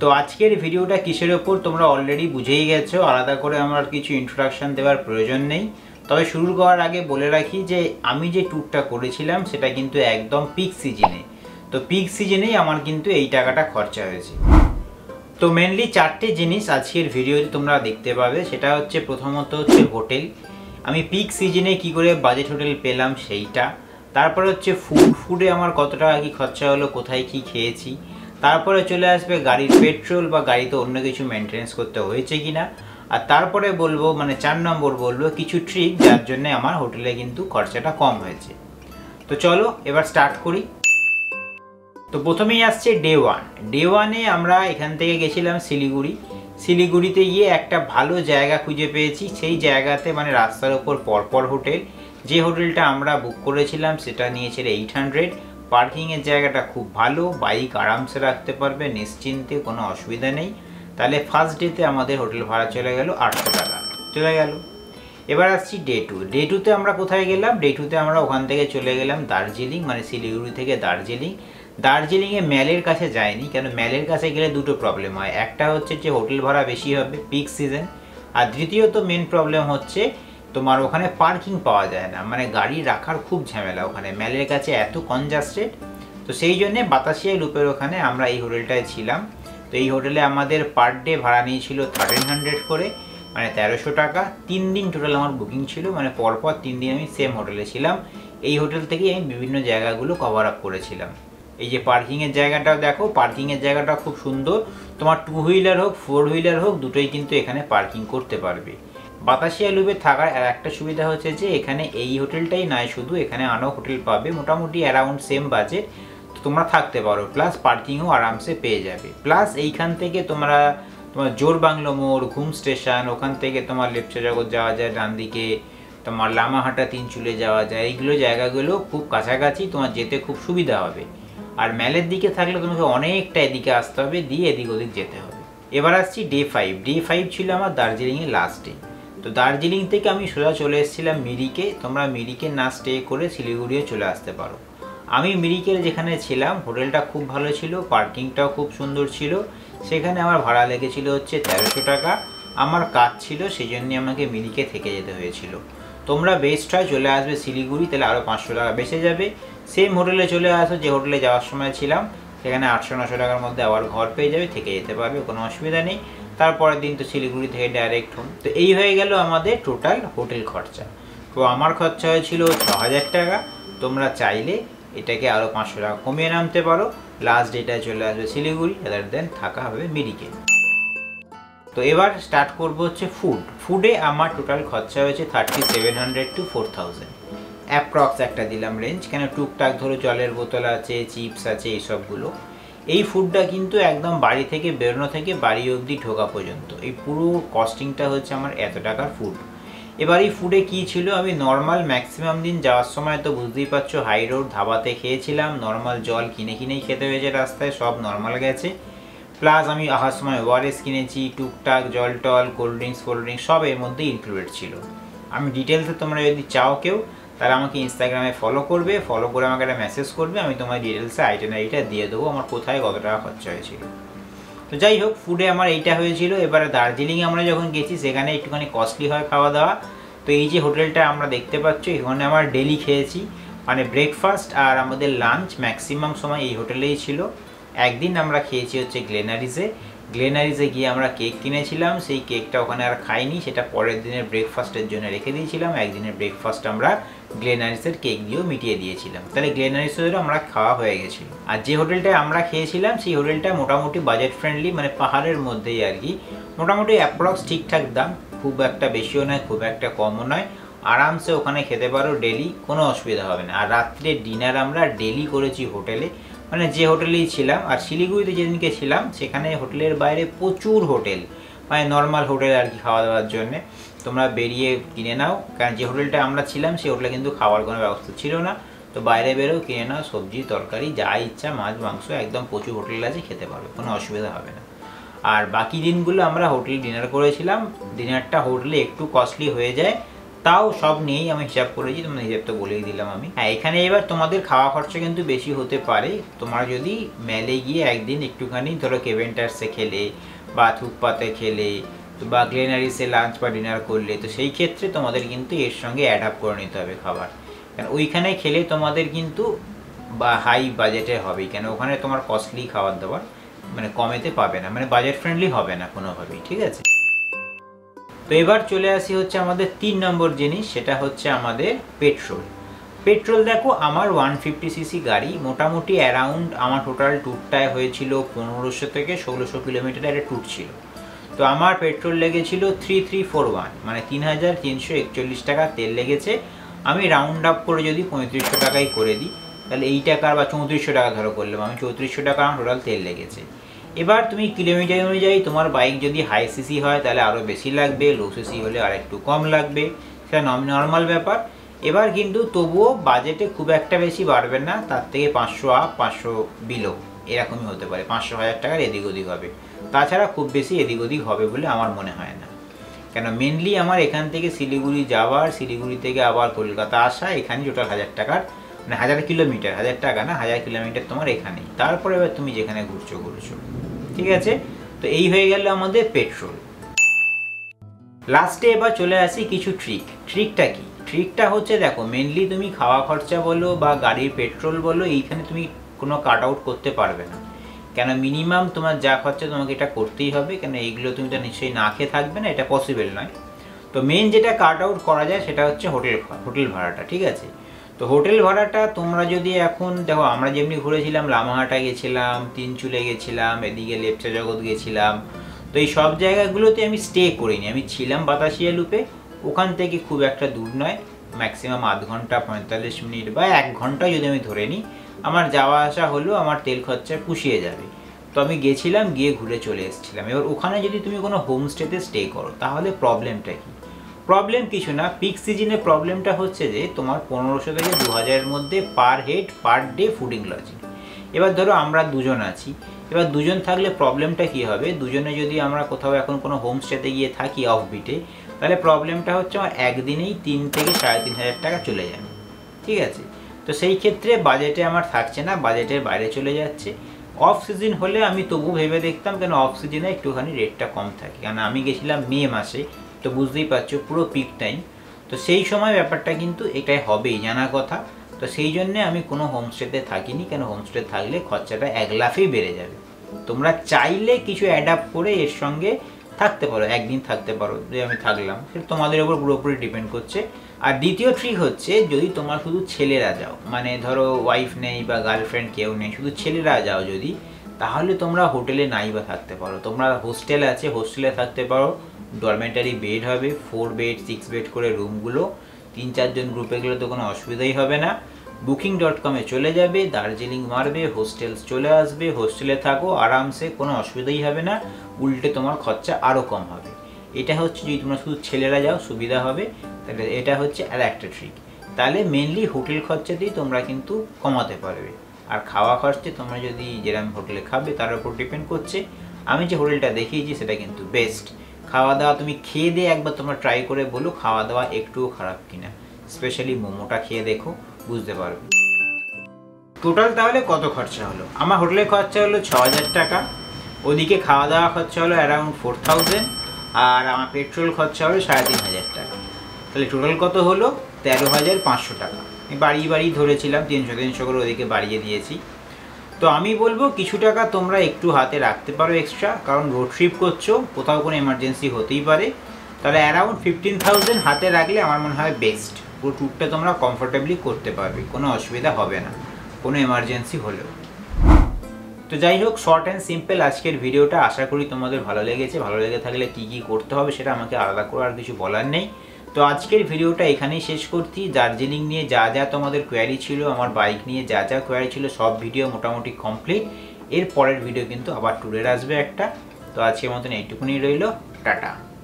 তো আজকের ভিডিওটা কিসের উপর তোমরা অলরেডি বুঝেই গেছো, আলাদা করে আমার কিছু ইন্ট্রোডাকশন দেওয়ার প্রয়োজন নেই। তবে শুরু করার আগে বলে রাখি যে আমি যে ট্যুরটা করেছিলাম সেটা কিন্তু একদম পিক সিজনে, তো পিক সিজনেই আমার কিন্তু এই টাকাটা খরচা হয়েছে। তো মেনলি চারটে জিনিস আজকের ভিডিওতে তোমরা দেখতে পাবে, সেটা হচ্ছে প্রথমত হচ্ছে হোটেল, আমি পিক সিজনে কি করে বাজেট হোটেল পেলাম সেইটা। তারপরে হচ্ছে ফুডে আমার কত টাকা কী খরচা হলো, কোথায় কি খেয়েছি। তারপরে চলে আসবে গাড়ির পেট্রোল বা গাড়িতে অন্য কিছু মেনটেন্স করতে হয়েছে কি না। আর তারপরে বলবো মানে 4 নম্বর বলবো কিছু ট্রিক যার জন্যে আমার হোটেলে কিন্তু খরচাটা কম হয়েছে। তো চলো এবার স্টার্ট করি। তো প্রথমেই আসছে ডে 1। ডে 1-এ আমরা এখান থেকে গেছিলাম শিলিগুড়ি। শিলিগুড়িতে গিয়ে একটা ভালো জায়গা খুঁজে পেয়েছি, সেই জায়গাতে মানে রাস্তার ওপর পরপর হোটেল। যে হোটেলটা আমরা বুক করেছিলাম সেটা নিয়েছিল 800। পার্কিংয়ের জায়গাটা খুব ভালো, বাইক আরামসে রাখতে পারবে, নিশ্চিন্তে, কোনো অসুবিধা নেই। তাহলে ফার্স্ট ডেতে আমাদের হোটেল ভাড়া চলে গেল 800 টাকা চলে গেল। এবার আসছি ডে 2। ডে 2-তে আমরা কোথায় গেলাম? ডে 2-তে আমরা ওখান থেকে চলে গেলাম দার্জিলিং, মানে শিলিগুড়ি থেকে দার্জিলিং। দার্জিলিংয়ে ম্যালের কাছে যাইনি, কেন ম্যালের কাছে গেলে দুটো প্রবলেম হয়। একটা হচ্ছে যে হোটেল ভাড়া বেশি হবে পিক সিজন, আর দ্বিতীয়ত মেন প্রবলেম হচ্ছে তোমার ওখানে পার্কিং পাওয়া যায় না, মানে গাড়ি রাখার খুব ঝামেলা ওখানে ম্যালের কাছে, এত কনজাস্টেড। তো সেই জন্যে বাতাসিয়া লুপের ওখানে আমরা এই হোটেলটায় ছিলাম। তো এই হোটেলে আমাদের পার ডে ভাড়া নিয়েছিল 1300 করে, মানে 1300 টাকা। 3 দিন টোটাল আমার বুকিং ছিল, মানে পরপর 3 দিন আমি সেম হোটেলে ছিলাম। এই হোটেল থেকেই আমি বিভিন্ন জায়গাগুলো কভার আপ করেছিলাম। এই যে পার্কিংয়ের জায়গাটাও দেখো, পার্কিংয়ের জায়গাটা খুব সুন্দর, তোমার 2 হুইলার হোক 4 হুইলার হোক দুটোই কিন্তু এখানে পার্কিং করতে পারবে। বাতাসিয়া লুপে থাকার আর একটা সুবিধা হচ্ছে যে এখানে এই হোটেলটাই নয়, শুধু এখানে আরও হোটেল পাবে মোটামুটি অ্যারাউন্ড সেম বাজেট, তো তোমরা থাকতে পারো, প্লাস পার্কিংও আরামসে পেয়ে যাবে। প্লাস এইখান থেকে তোমরা তোমার জোর বাংলো মোড়, ঘুম স্টেশন, ওখান থেকে তোমার লেপচাজাগত যাওয়া যায় ডান দিকে, তোমার লামাহাটা, তিনচুলে যাওয়া যায়। এইগুলো জায়গাগুলো খুব কাছাকাছি, তোমার যেতে খুব সুবিধা হবে। আর ম্যালের দিকে থাকলে তোমাকে অনেকটা এদিকে আসতে হবে, দিয়ে এদিক ওদিক যেতে হবে। এবার আসছি ডে 5। ডে 5 ছিল আমার দার্জিলিংয়ের লাস্ট ডে। তো দার্জিলিং থেকে আমি সোজা চলে এসেছিলাম মিরিকে। তোমরা মিরিকে না স্টে করে শিলিগুড়িও চলে আসতে পারো। আমি মিরিকের যেখানে ছিলাম হোটেলটা খুব ভালো ছিল, পার্কিংটাও খুব সুন্দর ছিল। সেখানে আমার ভাড়া লেগেছিল হচ্ছে 1300 টাকা। আমার কাজ ছিল সেই জন্যে আমাকে মিরিকে থেকে যেতে হয়েছিল। তোমরা বেস্ট হয় চলে আসবে শিলিগুড়ি, তাহলে আরও 500 টাকা বেঁচে যাবে। সেম হোটেলে চলে আসো যে হোটেলে যাওয়ার সময় ছিলাম, সেখানে 800-900 টাকার মধ্যে আবার ঘর পেয়ে যাবে, থেকে যেতে পারবে, কোনো অসুবিধা নেই। তারপরের দিন তো শিলিগুড়ি থেকে ডাইরেক্ট হোম। তো এই হয়ে গেল আমাদের টোটাল হোটেল খরচা। তো আমার খরচা হয়েছিল 6000 টাকা। তোমরা চাইলে এটাকে আরও 500 টাকা কমিয়ে নামতে পারো। লাস্ট ডেটা চলে আসবে শিলিগুড়ি, আদার দেন থাকা হবে মিরিকে। তো এবার স্টার্ট করবো হচ্ছে ফুড। ফুডে আমার টোটাল খরচা হয়েছে 3700 to 4000 অ্যাপ্রক্স একটা দিলাম রেঞ্জ, কেন টুকটাক ধরো জলের বোতল আছে, চিপস আছে, এইসবগুলো। এই ফুডটা কিন্তু একদম বাড়ি থেকে বেরোনো থেকে বাড়ি অবধি ঢোকা পর্যন্ত এই পুরো কস্টিংটা হচ্ছে আমার এত টাকার ফুড। এবার এই ফুডে কী ছিল, আমি নর্মাল ম্যাক্সিমাম দিন যাওয়ার সময় তো বুঝতেই পারছো হাই রোড ধাবাতে খেয়েছিলাম, নর্মাল জল কিনেই খেতে হয়েছে, রাস্তায় সব নর্মাল গেছে। প্লাস আমি আহার সময় ওআরএস কিনেছি, টুকটাক জল টল, কোল্ড ড্রিঙ্কস ফোল্ড ড্রিঙ্কস সব এর মধ্যে ইনক্লুডেড ছিল। আমি ডিটেলসে তোমরা যদি চাও কেউ তাহলে আমাকে ইনস্টাগ্রামে ফলো করবে, ফলো করে আমাকে একটা মেসেজ করবে, আমি তোমার ডিটেলসে আইটেনারিটা দিয়ে দেবো আমার কোথায় কত টাকা খরচা হয়েছিল। তো যাই হোক ফুডে আমার এইটা হয়েছিল। এবারে দার্জিলিংয়ে আমরা যখন গেছি সেখানে একটুখানি কস্টলি হয় খাওয়া দাওয়া। তো এই যে হোটেলটা আমরা দেখতে পাচ্ছ, এখানে আমরা ডেলি খেয়েছি, মানে ব্রেকফাস্ট আর আমাদের লাঞ্চ ম্যাক্সিমাম সময় এই হোটেলেই ছিল। একদিন আমরা খেয়েছি হচ্ছে গ্লেনারিজে। গ্লেনারিজে গিয়ে আমরা কেক কিনেছিলাম, সেই কেকটা ওখানে আর খাইনি, সেটা পরের দিনের ব্রেকফাস্টের জন্য রেখে দিয়েছিলাম। একদিনের ব্রেকফাস্ট আমরা গ্লেনারিজের কেক দিয়েও মিটিয়ে দিয়েছিলাম, তাহলে গ্লেনারিজেরও আমরা খাওয়া হয়ে গেছিলো। আর যে হোটেলটা আমরা খেয়েছিলাম সেই হোটেলটা মোটামুটি বাজেট ফ্রেন্ডলি, মানে পাহাড়ের মধ্যেই আর কি, মোটামুটি অ্যাপ্রক্স ঠিকঠাক দাম, খুব একটা বেশিও নয় খুব একটা কমও নয়। আরামসে ওখানে খেতে পারো ডেলি, কোনো অসুবিধা হবে না। আর রাত্রে ডিনার আমরা ডেলি করেছি হোটেলে, মানে যে হোটেলেই ছিলাম। আর শিলিগুড়িতে যেদিনকে ছিলাম সেখানে হোটেলের বাইরে প্রচুর হোটেল, মানে নর্মাল হোটেল আর কি খাওয়া দাওয়ার জন্যে, তোমরা বেরিয়ে কিনে নাও। কারণ যে হোটেলটা আমরা ছিলাম সেই হোটেলে কিন্তু খাওয়ার কোনো ব্যবস্থা ছিল না, তো বাইরে বেরোও কিনে নাও, সবজি তরকারি যা ইচ্ছা, মাছ মাংস, একদম প্রচুর হোটেল আছে, খেতে পারবে, কোনো অসুবিধা হবে না। আর বাকি দিনগুলো আমরা হোটেলে ডিনার করেছিলাম। ডিনারটা হোটেলে একটু কস্টলি হয়ে যায়, তাও সব নিয়েই আমি হিসাব করেছি, তোমরা হিসাব তো বলেই দিলাম আমি। হ্যাঁ, এখানে এবার তোমাদের খাওয়া খরচা কিন্তু বেশি হতে পারে। তোমরা যদি মেলে গিয়ে একদিন একটুখানি ধরো কেভেন্টার্সে খেলে বা থুকপাতে খেলে বা গ্লেনারিসে লাঞ্চ বা ডিনার করলে, তো সেই ক্ষেত্রে তোমাদের কিন্তু এর সঙ্গে অ্যাড আপ করে নিতে হবে খাবার, কারণ ওইখানে খেলে তোমাদের কিন্তু বা হাই বাজেটে হবে, কেন ওখানে তোমার কস্টলি খাবার দাবার মানে কমেতে পাবে না, মানে বাজেট ফ্রেন্ডলি হবে না কোনোভাবেই, ঠিক আছে। তো এবার চলে আসি হচ্ছে আমাদের 3 নম্বর জিনিস, সেটা হচ্ছে আমাদের পেট্রোল। পেট্রোল দেখো আমার 150cc গাড়ি মোটামুটি অ্যারাউন্ড আমার টোটাল ট্যুরটায় হয়েছিল 1500 থেকে 1600 কিলোমিটার একটা ট্যুর ছিল। তো আমার পেট্রোল লেগেছিল 3341 মানে 3341 টাকা তেল লেগেছে। আমি রাউন্ড আপ করে যদি 3500 টাকাই করে দিই তাহলে এই টাকার বা 3400 টাকা ধরো করলাম, আমি 3400 টাকা আমার টোটাল তেল লেগেছে। এবার তুমি কিলোমিটার অনুযায়ী তোমার বাইক যদি হাই সিসি হয় তাহলে আরও বেশি লাগবে, লো সিসি হলে আর একটু কম লাগবে, সেটা নর্মাল ব্যাপার। এবার কিন্তু তবুও বাজেটে খুব একটা বেশি বাড়বে না, তার থেকে 500 আপ 500 বিলো এরকমই হতে পারে, 500-1000 টাকার এদিক ওদিক হবে, তাছাড়া খুব বেশি এদিক ওদিক হবে বলে আমার মনে হয় না। কেন মেনলি আমার এখান থেকে শিলিগুড়ি যাওয়ার, শিলিগুড়ি থেকে আবার কলকাতা আসা, এখানে টোটাল 1000 টাকার মানে 1000 কিলোমিটার, 1000 টাকা না 1000 কিলোমিটার তোমার এখানেই, তারপরে এবার তুমি যেখানে ঘুরছো ঘুরছো, ঠিক আছে। তো এই হয়ে গেল আমাদের পেট্রোল। লাস্টে এবার চলে আসি কিছু ট্রিক। ট্রিকটা কি? ট্রিকটা হচ্ছে দেখো মেনলি তুমি খাওয়া খরচা বলো বা গাড়ির পেট্রোল বলো, এইখানে তুমি কোনো কাট আউট করতে পারবে না, কেন মিনিমাম তোমার যা খরচা তোমাকে এটা করতেই হবে, কেন এইগুলো তুমি তো নিশ্চয়ই না খেয়ে থাকবে না, এটা পসিবল নয়। তো মেন যেটা কাট আউট করা যায় সেটা হচ্ছে হোটেল ভাড়াটা, ঠিক আছে। তো হোটেল ভাড়াটা তোমরা যদি এখন দেখো আমরা যেমনি ঘুরেছিলাম, লামাহাটা গেছিলাম, তিনচুলে গেছিলাম, এদিকে লেপচাজগত গেছিলাম, তো এই সব জায়গাগুলোতে আমি স্টে করিনি, আমি ছিলাম বাতাসিয়া লুপে, ওখান থেকে খুব একটা দূর নয়, ম্যাক্সিমাম 1 ঘন্টা 45 মিনিট বা 1 ঘন্টা যদি আমি ধরে নিই আমার যাওয়া আসা হলো, আমার তেল খরচায় পুষিয়ে যাবে। তো আমি গেছিলাম, গিয়ে ঘুরে চলে এসেছিলাম। এবার ওখানে যদি তুমি কোনো হোমস্টেতে স্টে করো তাহলে প্রবলেমটা কি? প্রবলেম কিছু না, পিক সিজনে প্রবলেমটা হচ্ছে যে তোমার 1500 থেকে 2000-এর মধ্যে per head per day fooding lodging. এবার ধরো আমরা 2জন আছি, এবার 2জন থাকলে প্রবলেমটা কি হবে? 2জনে যদি আমরা কোথাও এখন কোনো হোমস্টেতে গিয়ে থাকি অফবিটে, তাহলে প্রবলেমটা হচ্ছে আমার একদিনেই 3 থেকে 3500 টাকা চলে যাবে, ঠিক আছে। তো সেই ক্ষেত্রে বাজেটে আমার থাকছে না, বাজেটের বাইরে চলে যাচ্ছে। অফ সিজন হলে আমি তবু ভেবে দেখতাম, কেন অফ সিজনে একটুখানি রেটটা কম থাকে, কারণ আমি গেছিলাম মে মাসে, তো বুঝতেই পারছো পুরো পিক টাইম, তো সেই সময় ব্যাপারটা কিন্তু এটাই হবেই জানা কথা। তো সেই জন্যে আমি কোনো হোমস্টেতে থাকিনি, কেন হোমস্টে থাকলে খরচাটা এক লাফেই বেড়ে যাবে। তোমরা চাইলে কিছু অ্যাডাপ্ট করে এর সঙ্গে থাকতে পারো, একদিন থাকতে পারো, যে আমি থাকলাম সেটা তোমাদের ওপর পুরোপুরি ডিপেন্ড করছে। আর দ্বিতীয় ট্রিক হচ্ছে যদি তোমার শুধু ছেলেরা যাও, মানে ধরো ওয়াইফ নেই বা গার্লফ্রেন্ড কেউ নেই, শুধু ছেলেরা যাও যদি, তাহলে তোমরা হোটেলে নাই বা থাকতে পারো, তোমরা হোস্টেল আছে হোস্টেলে থাকতে পারো। ডরমেটারি বেড হবে, 4 বেড 6 বেড করে রুমগুলো, 3-4 জন গ্রুপে গেলে তো কোনো অসুবিধাই হবে না। booking.com-এ চলে যাবে, দার্জিলিং মারবে, হোস্টেলস চলে আসবে, হোস্টেলে থাকো আরামসে, কোনো অসুবিধাই হবে না, উল্টে তোমার খরচা আরও কম হবে। এটা হচ্ছে যদি তোমরা শুধু ছেলেরা যাও সুবিধা হবে, তাহলে এটা হচ্ছে আর একটা ট্রিক। তাহলে মেনলি হোটেল খরচাতেই তোমরা কিন্তু কমাতে পারবে। আর খাওয়া খরচে তোমরা যদি যেরকম হোটেলে খাবে তার উপর ডিপেন্ড করছে। আমি যে হোটেলটা দেখিয়েছি সেটা কিন্তু বেস্ট, খাওয়া দাওয়া তুমি খেয়ে দিয়ে একবার তোমরা ট্রাই করে বলো খাওয়া দাওয়া একটুও খারাপ কিনা, স্পেশালি মোমোটা খেয়ে দেখো, বুঝতে পারবে। টোটাল তাহলে কত খরচা হলো? আমার হোটেলে খরচা হলো 6000 টাকা, ওদিকে খাওয়া দাওয়া খরচা হলো অ্যারাউন্ড 4000, আর আমার পেট্রোল খরচা হলো 3500 টাকা, তাহলে টোটাল কত হলো? 13500 টাকা। আমি বাড়িয়ে বাড়িয়ে ধরেছিলাম, 300 করে ওদিকে বাড়িয়ে দিয়েছি। তো আমি বলবো কিছু টাকা তোমরা একটু হাতে রাখতে পারো এক্সট্রা, কারণ রোড ট্রিপ করছো, কোথাও কোনো এমার্জেন্সি হতেই পারে, তাহলে অ্যারাউন্ড 15000 হাতে রাখলে আমার মনে হয় বেস্ট। পুরো ট্যুরটা তোমরা কমফোর্টেবলি করতে পারবে, কোনো অসুবিধা হবে না কোনো এমার্জেন্সি হলেও। তো যাই হোক, শর্ট অ্যান্ড সিম্পল আজকের ভিডিওটা, আশা করি তোমাদের ভালো লেগেছে। ভালো লেগে থাকলে কী কী করতে হবে সেটা আমাকে আলাদা করে আর কিছু বলার নেই। তো আজকের ভিডিওটা এখানেই শেষ করছি। দার্জিলিং নিয়ে যা যা তোমাদের কোয়ারি ছিল, আমার বাইক নিয়ে যা যা কোয়ারি ছিল, সব ভিডিও মোটামুটি কমপ্লিট। এর পরের ভিডিও কিন্তু আবার ট্যুরের আসবে একটা। তো আজকের মতন এইটুকুনি রইল, টাটা।